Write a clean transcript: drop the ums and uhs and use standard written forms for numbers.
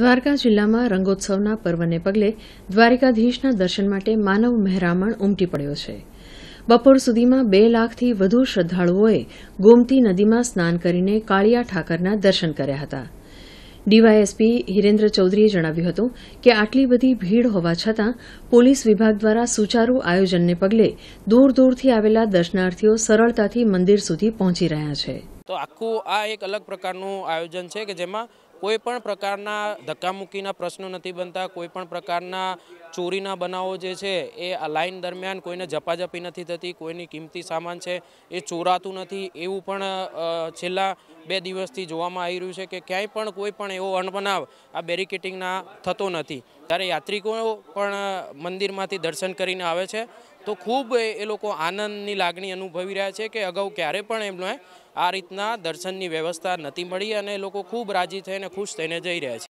દ્વારકા જિલ્લામાં રંગોત્સવના પર્વને પગલે દ્વારિકાધીશના દર્શન માટે માનવ મહેરામણ ઉમટી પડ્યો છે। બપોર સુધીમાં 2 લાખથી વધુ શ્રદ્ધાળુઓએ ગોમતી નદીમાં સ્નાન કરીને કાલિયા ઠાકરના દર્શન કર્યા હતા। DYSP हिरेन्द्र चौधरी જણાવ્યું હતું કે આટલી બધી ભીડ હોવા છતાં પોલીસ વિભાગ દ્વારા સુચારુ આયોજનને પગલે દૂર દૂરથી આવેલા દર્શનાર્થીઓ સરળતાથી મંદિર સુધી પહોંચી રહ્યા છે। તો આખું આ એક અલગ પ્રકારનું આયોજન છે કે જેમાં કોઈપણ પ્રકારના ધક્કામુક્કીના પ્રશ્નો નથી બનતા, કોઈપણ પ્રકારના ચોરીના બનાવો જે છે એ આ લાઇન દરમિયાન કોઈને ઝપાઝપી નથી થતી, કોઈની કિંમતી સામાન છે એ ચોરાતું નથી। એવું પણ છેલ્લા 2 દિવસથી જોવામાં આવી રહ્યું છે કે ક્યાંય પણ કોઈ પણ એવો અણબનાવ આ બેરિકેટિંગના થતો નથી। ત્યારે યાત્રિકો પણ મંદિરમાંથી દર્શન કરીને આવે છે તો ખૂબ એ લોકો આનંદની લાગણી અનુભવી રહ્યા છે કે અગાઉ ક્યારે પણ એમને આ રીતના દર્શનની વ્યવસ્થા નથી મળી અને એ લોકો ખૂબ રાજી થઈને ખુશ થઈને જઈ રહ્યા છે।